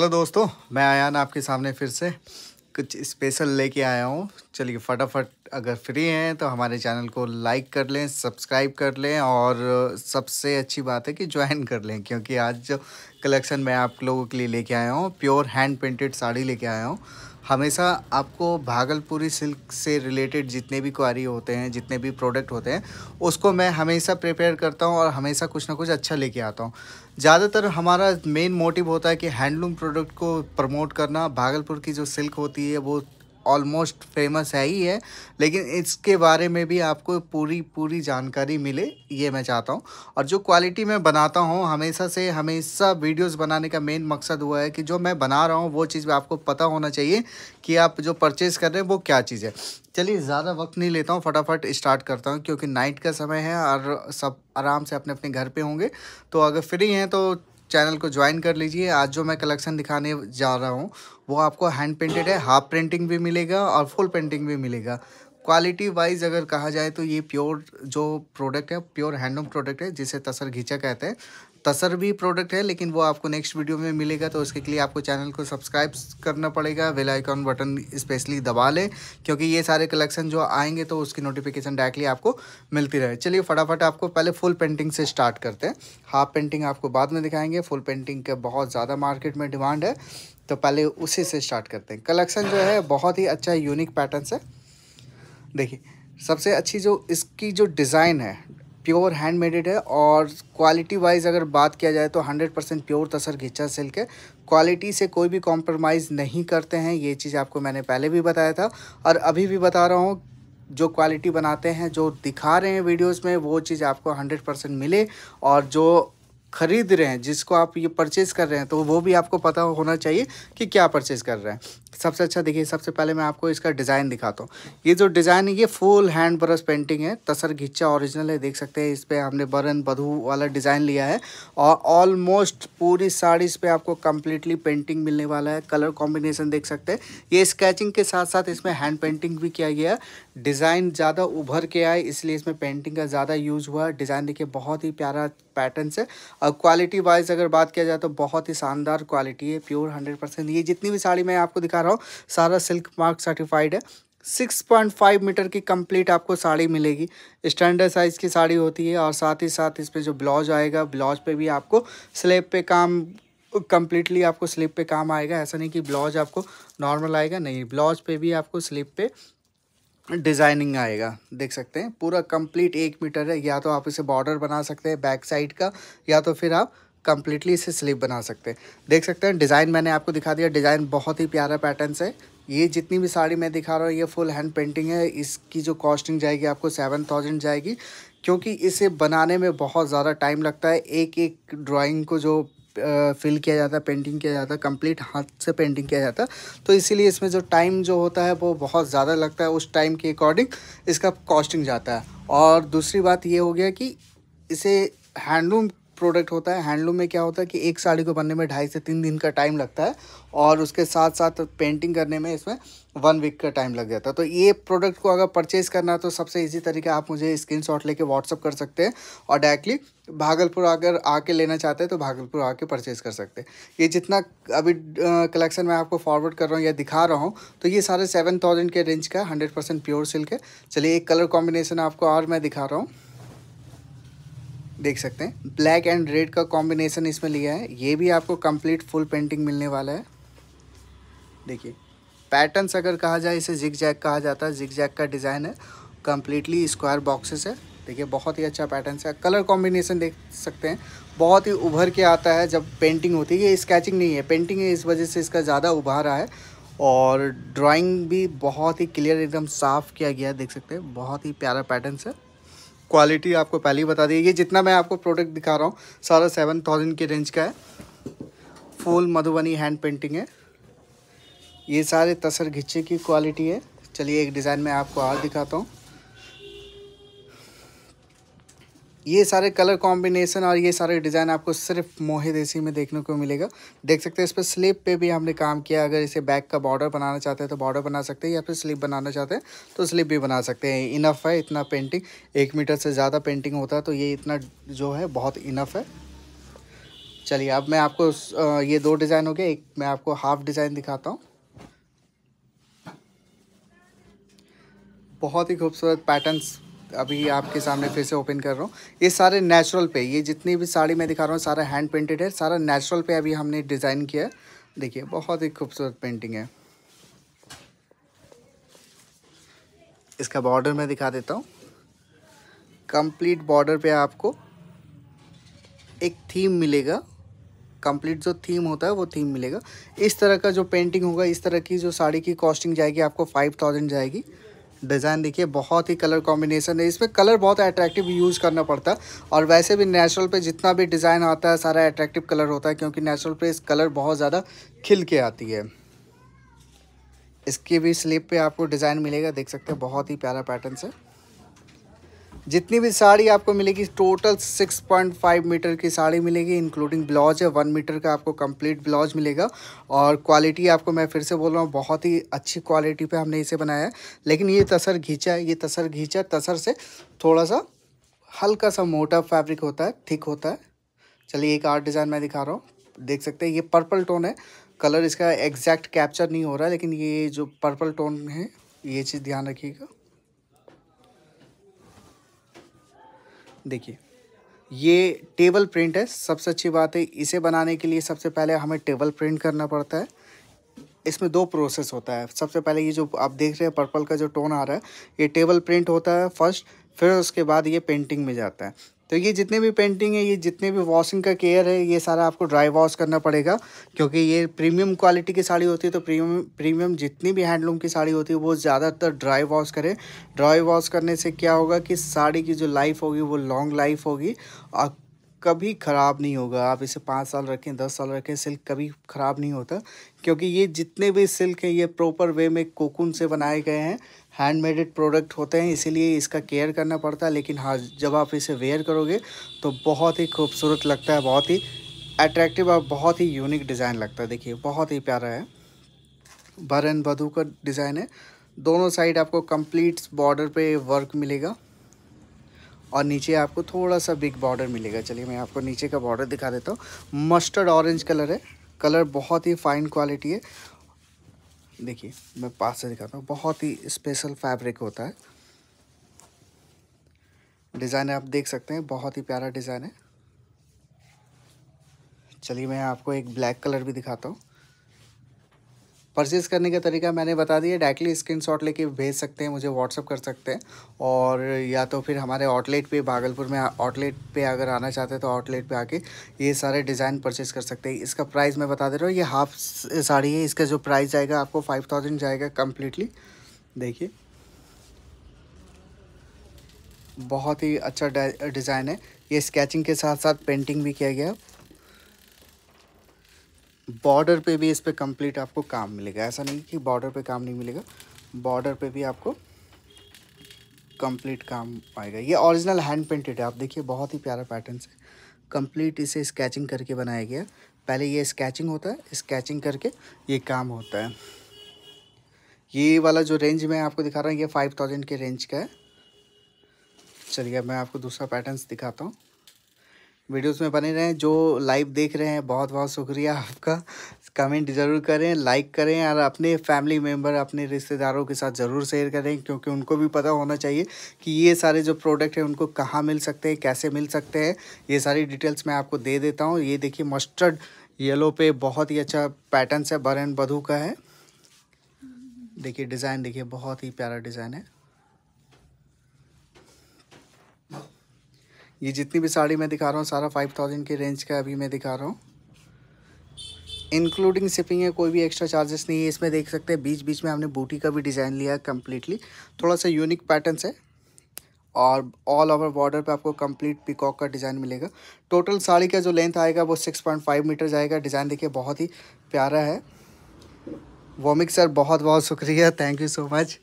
Hello दोस्तों, मैं आयान आपके सामने फिर से कुछ स्पेशल लेके आया हूँ। चलिए फटाफट, अगर फ्री हैं तो हमारे चैनल को लाइक कर लें, सब्सक्राइब कर लें और सबसे अच्छी बात है कि ज्वाइन कर लें, क्योंकि आज जो कलेक्शन मैं आप लोगों के लिए लेके आया हूँ प्योर हैंड पेंटेड साड़ी लेके आया हूँ। हमेशा आपको भागलपुरी सिल्क से रिलेटेड जितने भी क्वारी होते हैं, जितने भी प्रोडक्ट होते हैं, उसको मैं हमेशा प्रिपेयर करता हूं और हमेशा कुछ ना कुछ अच्छा लेके आता हूं। ज़्यादातर हमारा मेन मोटिव होता है कि हैंडलूम प्रोडक्ट को प्रमोट करना। भागलपुर की जो सिल्क होती है वो ऑलमोस्ट फेमस है ही है, लेकिन इसके बारे में भी आपको पूरी जानकारी मिले ये मैं चाहता हूँ। और जो क्वालिटी मैं बनाता हूँ, हमेशा वीडियोस बनाने का मेन मकसद हुआ है कि जो मैं बना रहा हूँ वो चीज़ आपको पता होना चाहिए कि आप जो परचेज़ कर रहे हैं वो क्या चीज़ है। चलिए ज़्यादा वक्त नहीं लेता हूँ, फटाफट स्टार्ट करता हूँ क्योंकि नाइट का समय है और सब आराम से अपने अपने घर पर होंगे। तो अगर फ्री हैं तो चैनल को ज्वाइन कर लीजिए। आज जो मैं कलेक्शन दिखाने जा रहा हूँ वो आपको हैंड पेंटेड है, हाफ प्रिंटिंग भी मिलेगा और फुल प्रिंटिंग भी मिलेगा। क्वालिटी वाइज अगर कहा जाए तो ये प्योर जो प्रोडक्ट है, प्योर हैंडलूम प्रोडक्ट है, जिसे तसर घीचा कहते हैं। तसर भी प्रोडक्ट है लेकिन वो आपको नेक्स्ट वीडियो में मिलेगा, तो उसके लिए आपको चैनल को सब्सक्राइब करना पड़ेगा। बेल आइकॉन बटन स्पेशली दबा लें क्योंकि ये सारे कलेक्शन जो आएंगे तो उसकी नोटिफिकेशन डायरेक्टली आपको मिलती रहे। चलिए फटाफट आपको पहले फुल पेंटिंग से स्टार्ट करते हैं। हाफ पेंटिंग आपको बाद में दिखाएंगे, फुल पेंटिंग का बहुत ज़्यादा मार्केट में डिमांड है तो पहले उसी से स्टार्ट करते हैं। कलेक्शन जो है बहुत ही अच्छा यूनिक पैटर्न है। देखिए सबसे अच्छी जो इसकी जो डिज़ाइन है प्योर हैंडमेडेड है और क्वालिटी वाइज अगर बात किया जाए तो 100% प्योर तसर घिचा सिल्क है। क्वालिटी से कोई भी कॉम्प्रोमाइज़ नहीं करते हैं, ये चीज़ आपको मैंने पहले भी बताया था और अभी भी बता रहा हूँ। जो क्वालिटी बनाते हैं, जो दिखा रहे हैं वीडियोस में, वो चीज़ आपको 100% मिले और जो खरीद रहे हैं, जिसको आप ये परचेज़ कर रहे हैं तो वो भी आपको पता होना चाहिए कि क्या परचेज़ कर रहे हैं। सबसे अच्छा देखिए, सबसे पहले मैं आपको इसका डिज़ाइन दिखाता हूँ। ये जो डिज़ाइन है ये फुल हैंड ब्रश पेंटिंग है, तसर घिचा ओरिजिनल है। देख सकते हैं इस पर हमने बरन बधू वाला डिज़ाइन लिया है और ऑलमोस्ट पूरी साड़ी इस पर आपको कम्प्लीटली पेंटिंग मिलने वाला है। कलर कॉम्बिनेशन देख सकते हैं, ये स्केचिंग के साथ साथ इसमें हैंड पेंटिंग भी किया गया। डिज़ाइन ज़्यादा उभर के आए इसलिए इसमें पेंटिंग का ज़्यादा यूज़ हुआ। डिज़ाइन देखिए बहुत ही प्यारा पैटर्न है और क्वालिटी वाइज अगर बात किया जाए तो बहुत ही शानदार क्वालिटी है, प्योर 100%। ये जितनी भी साड़ी मैं आपको दिखा रहा हूँ सारा सिल्क मार्क सर्टिफाइड है। 6.5 मीटर की कंप्लीट आपको साड़ी मिलेगी, स्टैंडर्ड साइज़ की साड़ी होती है और साथ ही साथ इस पर जो ब्लाउज आएगा, ब्लाउज पे भी आपको स्लीव पे काम कंप्लीटली आपको स्लीव पे काम आएगा। ऐसा नहीं कि ब्लाउज आपको नॉर्मल आएगा, नहीं, ब्लाउज पे भी आपको स्लीव पे डिज़ाइनिंग आएगा। देख सकते हैं पूरा कंप्लीट 1 मीटर है। या तो आप इसे बॉर्डर बना सकते हैं बैक साइड का, या तो फिर आप कंप्लीटली इसे स्लीव बना सकते हैं। देख सकते हैं डिज़ाइन मैंने आपको दिखा दिया, डिज़ाइन बहुत ही प्यारा पैटर्न है। ये जितनी भी साड़ी मैं दिखा रहा हूँ ये फुल हैंड पेंटिंग है। इसकी जो कॉस्टिंग जाएगी आपको 7,000 जाएगी, क्योंकि इसे बनाने में बहुत ज़्यादा टाइम लगता है। एक एक ड्राॅइंग को जो फिल किया जाता है, पेंटिंग किया जाता है, कंप्लीट हाथ से पेंटिंग किया जाता है, तो इसीलिए इसमें जो टाइम जो होता है वो बहुत ज़्यादा लगता है। उस टाइम के अकॉर्डिंग इसका कॉस्टिंग जाता है। और दूसरी बात ये हो गया कि इसे हैंडलूम प्रोडक्ट होता है। हैंडलूम में क्या होता है कि एक साड़ी को बनने में 2.5 से 3 दिन का टाइम लगता है और उसके साथ साथ पेंटिंग करने में इसमें 1 वीक का टाइम लग जाता है। तो ये प्रोडक्ट को अगर परचेज़ करना है तो सबसे इजी तरीका, आप मुझे स्क्रीनशॉट लेके व्हाट्सअप कर सकते हैं और डायरेक्टली भागलपुर अगर आके लेना चाहते हैं तो भागलपुर आके परचेज़ कर सकते हैं। ये जितना अभी कलेक्शन मैं आपको फॉरवर्ड कर रहा हूँ या दिखा रहा हूँ तो ये सारे 7,000 के रेंज का 100% प्योर सिल्क है। चलिए एक कलर कॉम्बिनेशन आपको और मैं दिखा रहा हूँ। देख सकते हैं ब्लैक एंड रेड का कॉम्बिनेशन इसमें लिया है। ये भी आपको कंप्लीट फुल पेंटिंग मिलने वाला है। देखिए पैटर्न्स अगर कहा जाए, इसे जिग जैग कहा जाता है। जिग जैग का डिज़ाइन है, कंप्लीटली स्क्वायर बॉक्सेस है। देखिए बहुत ही अच्छा पैटर्न है। कलर कॉम्बिनेशन देख सकते हैं बहुत ही उभर के आता है जब पेंटिंग होती है। ये स्केचिंग नहीं है, पेंटिंग है, इस वजह से इसका ज़्यादा उभर रहा है। और ड्राइंग भी बहुत ही क्लियर एकदम साफ़ किया गया है। देख सकते हैं बहुत ही प्यारा पैटर्न है। क्वालिटी आपको पहले ही बता दी। ये जितना मैं आपको प्रोडक्ट दिखा रहा हूँ सारा 7,000 के रेंज का है। फुल मधुबनी हैंड पेंटिंग है, ये सारे तसर घिचे की क्वालिटी है। चलिए एक डिज़ाइन मैं आपको और दिखाता हूँ। ये सारे कलर कॉम्बिनेशन और ये सारे डिज़ाइन आपको सिर्फ मोहेदेसी में देखने को मिलेगा। देख सकते हैं इस पर स्लीव पे भी हमने काम किया। अगर इसे बैक का बॉर्डर बनाना चाहते हैं तो बॉर्डर बना सकते हैं, या फिर स्लीव बनाना चाहते हैं तो स्लीव भी बना सकते हैं। इनफ है इतना पेंटिंग, 1 मीटर से ज़्यादा पेंटिंग होता है तो ये इतना जो है बहुत इनफ है। चलिए अब मैं आपको ये दो डिज़ाइन हो गए, एक मैं आपको हाफ डिज़ाइन दिखाता हूँ। बहुत ही खूबसूरत पैटर्न्स अभी आपके सामने फिर से ओपन कर रहा हूँ। ये सारे नेचुरल पे, ये जितनी भी साड़ी मैं दिखा रहा हूँ सारा हैंड पेंटेड है, सारा नेचुरल पे अभी हमने डिज़ाइन किया है। देखिए बहुत ही खूबसूरत पेंटिंग है। इसका बॉर्डर मैं दिखा देता हूँ। कंप्लीट बॉर्डर पे आपको एक थीम मिलेगा, कंप्लीट जो थीम होता है वो थीम मिलेगा। इस तरह का जो पेंटिंग होगा, इस तरह की जो साड़ी की कॉस्टिंग जाएगी आपको 5000 जाएगी। डिज़ाइन देखिए बहुत ही कलर कॉम्बिनेशन है, इसमें कलर बहुत अट्रैक्टिव यूज़ करना पड़ता है। और वैसे भी नेचुरल पे जितना भी डिज़ाइन आता है सारा अट्रैक्टिव कलर होता है, क्योंकि नेचुरल पे इस कलर बहुत ज़्यादा खिल के आती है। इसके भी स्लीव पे आपको डिज़ाइन मिलेगा, देख सकते हैं बहुत ही प्यारा पैटर्न है। जितनी भी साड़ी आपको मिलेगी टोटल 6.5 मीटर की साड़ी मिलेगी, इंक्लूडिंग ब्लाउज है 1 मीटर का, आपको कंप्लीट ब्लाउज मिलेगा। और क्वालिटी आपको मैं फिर से बोल रहा हूँ, बहुत ही अच्छी क्वालिटी पे हमने इसे बनाया है। लेकिन ये तसर घीचा है, ये तसर घीचा, तसर से थोड़ा सा हल्का सा मोटा फैब्रिक होता है, थिक होता है। चलिए एक आर्ट डिज़ाइन मैं दिखा रहा हूँ, देख सकते हैं ये पर्पल टोन है। कलर इसका एग्जैक्ट कैप्चर नहीं हो रहा है, लेकिन ये जो पर्पल टोन है ये चीज़ ध्यान रखिएगा। देखिए ये टेबल प्रिंट है, सबसे अच्छी बात है इसे बनाने के लिए सबसे पहले हमें टेबल प्रिंट करना पड़ता है। इसमें दो प्रोसेस होता है। सबसे पहले ये जो आप देख रहे हैं पर्पल का जो टोन आ रहा है ये टेबल प्रिंट होता है फर्स्ट, फिर उसके बाद ये पेंटिंग में जाता है। तो ये जितने भी पेंटिंग है, ये जितने भी वॉशिंग का केयर है, ये सारा आपको ड्राई वॉश करना पड़ेगा, क्योंकि ये प्रीमियम क्वालिटी की साड़ी होती है। तो प्रीमियम जितनी भी हैंडलूम की साड़ी होती है वो ज़्यादातर ड्राई वॉश करें। ड्राई वॉश करने से क्या होगा कि साड़ी की जो लाइफ होगी वो लॉन्ग लाइफ होगी और कभी ख़राब नहीं होगा। आप इसे 5 साल रखें, 10 साल रखें, सिल्क कभी ख़राब नहीं होता, क्योंकि ये जितने भी सिल्क हैं ये प्रॉपर वे में कोकून से बनाए गए हैं, हैंडमेडेड प्रोडक्ट होते हैं, इसीलिए इसका केयर करना पड़ता है। लेकिन हाँ, जब आप इसे वेयर करोगे तो बहुत ही खूबसूरत लगता है, बहुत ही अट्रैक्टिव और बहुत ही यूनिक डिज़ाइन लगता है। देखिए बहुत ही प्यारा है, वर एंड वधू का डिज़ाइन है। दोनों साइड आपको कंप्लीट बॉर्डर पे वर्क मिलेगा और नीचे आपको थोड़ा सा बिग बॉर्डर मिलेगा। चलिए मैं आपको नीचे का बॉर्डर दिखा देता हूँ। मस्टर्ड ऑरेंज कलर है, कलर बहुत ही फाइन क्वालिटी है। देखिए मैं पास से दिखाता हूँ, बहुत ही स्पेशल फैब्रिक होता है। डिज़ाइन आप देख सकते हैं, बहुत ही प्यारा डिज़ाइन है। चलिए मैं आपको एक ब्लैक कलर भी दिखाता हूँ। परचेज़ करने का तरीका मैंने बता दिया, डायरेक्टली स्क्रीनशॉट लेके भेज सकते हैं, मुझे व्हाट्सअप कर सकते हैं, और या तो फिर हमारे आउटलेट पे, भागलपुर में आउटलेट पे अगर आना चाहते हैं तो आउटलेट पे आके ये सारे डिज़ाइन परचेज़ कर सकते हैं। इसका प्राइस मैं बता दे रहा हूँ, ये हाफ साड़ी है, इसका जो प्राइस जाएगा आपको 5000 जाएगा कम्प्लीटली। देखिए बहुत ही अच्छा डिज़ाइन है, ये स्केचिंग के साथ साथ पेंटिंग भी किया गया। बॉर्डर पे भी इस पे कंप्लीट आपको काम मिलेगा, ऐसा नहीं कि बॉर्डर पे काम नहीं मिलेगा, बॉर्डर पे भी आपको कंप्लीट काम आएगा। ये ओरिजिनल हैंड पेंटेड है, आप देखिए बहुत ही प्यारा पैटर्न है। कंप्लीट इसे स्केचिंग करके बनाया गया, पहले ये स्केचिंग होता है, स्केचिंग करके ये काम होता है। ये वाला जो रेंज मैं आपको दिखा रहा हूँ ये 5000 के रेंज का है। चलिए अब मैं आपको दूसरा पैटर्न दिखाता हूँ। वीडियोस में बने रहें, जो लाइव देख रहे हैं बहुत बहुत शुक्रिया आपका। कमेंट ज़रूर करें, लाइक करें और अपने फैमिली मेम्बर, अपने रिश्तेदारों के साथ ज़रूर शेयर करें, क्योंकि उनको भी पता होना चाहिए कि ये सारे जो प्रोडक्ट हैं उनको कहाँ मिल सकते हैं, कैसे मिल सकते हैं। ये सारी डिटेल्स मैं आपको दे देता हूँ। ये देखिए मस्टर्ड येलो पे बहुत ही अच्छा पैटर्न है, वर एंड वधू का है। देखिए डिज़ाइन, देखिए बहुत ही प्यारा डिज़ाइन है। ये जितनी भी साड़ी मैं दिखा रहा हूँ सारा 5000 के रेंज का अभी मैं दिखा रहा हूँ, इंक्लूडिंग शिपिंग है, कोई भी एक्स्ट्रा चार्जेस नहीं है। इसमें देख सकते हैं बीच बीच में हमने बूटी का भी डिज़ाइन लिया है, कम्प्लीटली थोड़ा सा यूनिक पैटर्न है। और ऑल ओवर बॉर्डर पे आपको कंप्लीट पिकॉक का डिज़ाइन मिलेगा। टोटल साड़ी का जो लेंथ आएगा वो 6.5 मीटर जाएगा। डिज़ाइन देखिए बहुत ही प्यारा है। वोमिक सर बहुत बहुत शुक्रिया, थैंक यू सो मच।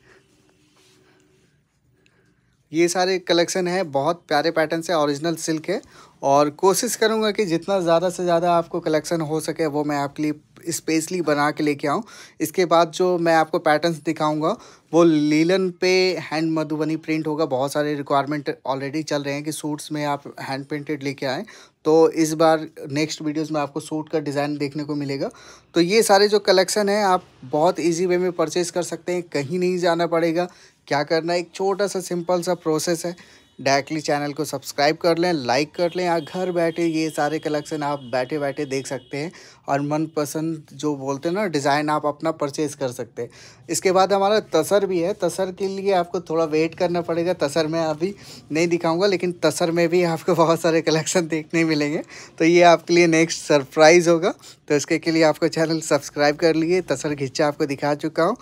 ये सारे कलेक्शन है, बहुत प्यारे पैटर्न है, ओरिजिनल सिल्क है, और कोशिश करूँगा कि जितना ज़्यादा से ज़्यादा आपको कलेक्शन हो सके वो मैं आपके लिए स्पेशली बना के लेके आऊँ। इसके बाद जो मैं आपको पैटर्न्स दिखाऊंगा वो लीलन पे हैंड मधुबनी प्रिंट होगा। बहुत सारे रिक्वायरमेंट ऑलरेडी चल रहे हैं कि सूट्स में आप हैंड प्रिंटेड लेके आएँ, तो इस बार नेक्स्ट वीडियोस में आपको सूट का डिज़ाइन देखने को मिलेगा। तो ये सारे जो कलेक्शन है आप बहुत इजी वे में परचेज़ कर सकते हैं, कहीं नहीं जाना पड़ेगा। क्या करना है, एक छोटा सा सिंपल सा प्रोसेस है, डायरेक्टली चैनल को सब्सक्राइब कर लें, लाइक कर लें। आप घर बैठे ये सारे कलेक्शन आप बैठे बैठे देख सकते हैं और मनपसंद जो बोलते हैं ना डिज़ाइन आप अपना परचेज़ कर सकते हैं। इसके बाद हमारा तसर भी है। तसर के लिए आपको थोड़ा वेट करना पड़ेगा, तसर में अभी नहीं दिखाऊंगा, लेकिन तसर में भी आपको बहुत सारे कलेक्शन देखने मिलेंगे। तो ये आपके लिए नेक्स्ट सरप्राइज़ होगा। तो इसके लिए आपको चैनल सब्सक्राइब कर लिए। तसर घिच्चा आपको दिखा चुका हूँ,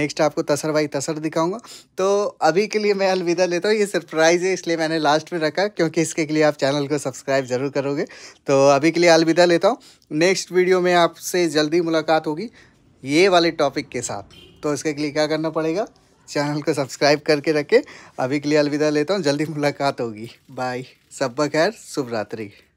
नेक्स्ट आपको तसर वाई तसर दिखाऊँगा। तो अभी के लिए मैं अलविदा लेता हूँ। ये सरप्राइज़ है इसलिए मैंने लास्ट में रखा, क्योंकि इसके लिए आप चैनल को सब्सक्राइब ज़रूर करोगे। तो अभी के लिए अलविदा लेता हूँ, नेक्स्ट वीडियो में आपसे जल्दी मुलाकात होगी ये वाले टॉपिक के साथ। तो इसके लिए क्या करना पड़ेगा, चैनल को सब्सक्राइब करके रखें। अभी के लिए अलविदा लेता हूँ, जल्दी मुलाकात होगी। बाय, सब बखैर, शुभ रात्रि।